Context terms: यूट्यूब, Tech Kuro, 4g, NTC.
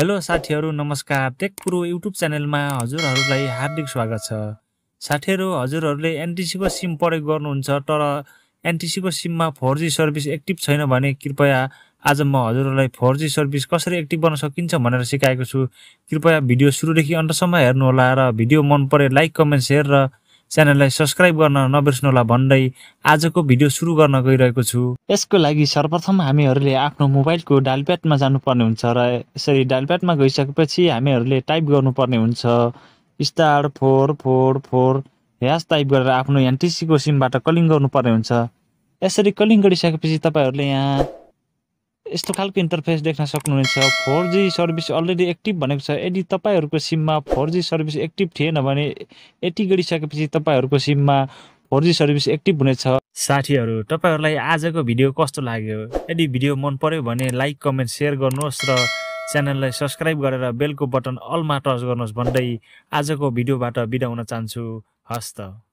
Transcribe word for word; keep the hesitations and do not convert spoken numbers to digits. Hello साथीहरु नमस्कार। Take कुरो यूट्यूब चैनल में हजुरहरुलाई हार्दिक स्वागत छ। साथीहरु हजुरहरुले एनटीसी को सिम प्रयोग गर्नुहुन्छ तर एनटीसी को सिम में फोर जी सर्भिस एक्टिभ छैन भने कृपया आज म हजुरहरुलाई फोर जी सर्भिस कसरी एक्टिभ गर्न सकिन्छ भनेर सिकाएको छु। कृपया भिडियो सुरुदेखि अन्तसम्म हेर्नु होला र भिडियो मन परे लाइक कमेन्ट शेयर र च्यानललाई सब्स्क्राइब गर्न नबिर्सनु होला भन्दै आजको भिडियो सुरु गर्न गइरहेको छु। यसको लागि सर्वप्रथम हामीहरुले आफ्नो मोबाइलको डायलप्याडमा जानुपर्ने हुन्छ र यसरी डायलप्याडमा गइसकेपछि हामीहरुले टाइप गर्नुपर्ने हुन्छ star four four four hash type गरेर आफ्नो एनटीसी को सिमबाट कलिङ गर्नुपर्ने हुन्छ। यसरी कलिङ गरिसकेपछि तपाईहरुले यहाँ यस्तो खालको इन्टरफेस देख्न सक्नुहुन्छ। Four G service already active भनेको छ। यदि तपाईहरूको सिममा फोर जी सर्भिस एक्टिभ थिएन भने यति गरिसकेपछि तपाईहरूको सिममा फोर जी सर्भिस एक्टिभ हुनेछ। साथीहरू तपाईहरूलाई आजको भिडियो कस्तो लाग्यो? यदि भिडियो मन पर्यो भने लाइक कमेन्ट सेयर गर्नुहोस् र च्यानललाई सब्स्क्राइब गरेर बेलको बटन अलमा टच गर्नुहोस् भन्दै आजको भिडियोबाट बिदा हुन चाहन्छु। हस्त।